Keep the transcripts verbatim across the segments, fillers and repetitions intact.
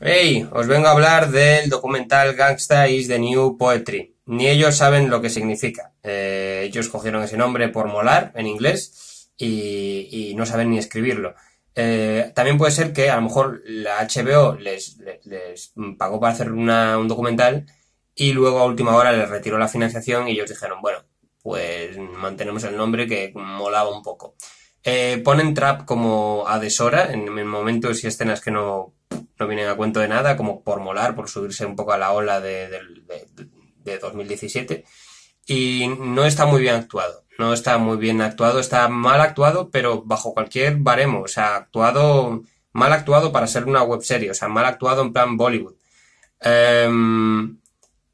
Hey, os vengo a hablar del documental Gangsta is the New Poetry. Ni ellos saben lo que significa. Eh, ellos cogieron ese nombre por molar en inglés y, y no saben ni escribirlo. Eh, también puede ser que a lo mejor la H B O les, les, les pagó para hacer una, un documental y luego a última hora les retiró la financiación y ellos dijeron, bueno, pues mantenemos el nombre que molaba un poco. Eh, ponen trap como a deshora, en, en momentos y escenas que no, no vienen a cuento de nada, como por molar, por subirse un poco a la ola de, de, de, de dos mil diecisiete, y no está muy bien actuado. No está muy bien actuado, está mal actuado, pero bajo cualquier baremo. O sea, actuado, mal actuado para ser una webserie, o sea, mal actuado en plan Bollywood. Eh,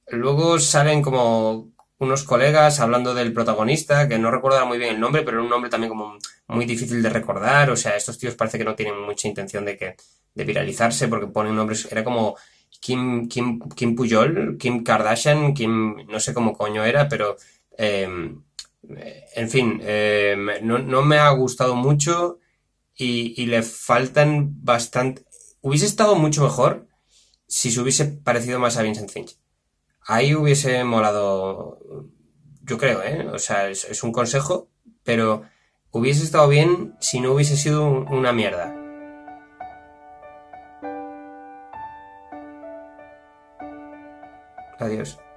luego salen como unos colegas hablando del protagonista, que no recuerdo muy bien el nombre, pero era un nombre también como muy difícil de recordar. O sea, estos tíos parece que no tienen mucha intención de que de viralizarse, porque ponen nombres, era como Kim, Kim, Kim Pujol, Kim Kardashian, Kim, no sé cómo coño era, pero... Eh, En fin, eh, no, no me ha gustado mucho y, y le faltan bastante... Hubiese estado mucho mejor si se hubiese parecido más a Vincent Finch. Ahí hubiese molado, yo creo, ¿eh? O sea, es, es un consejo, pero hubiese estado bien si no hubiese sido una mierda. Adiós.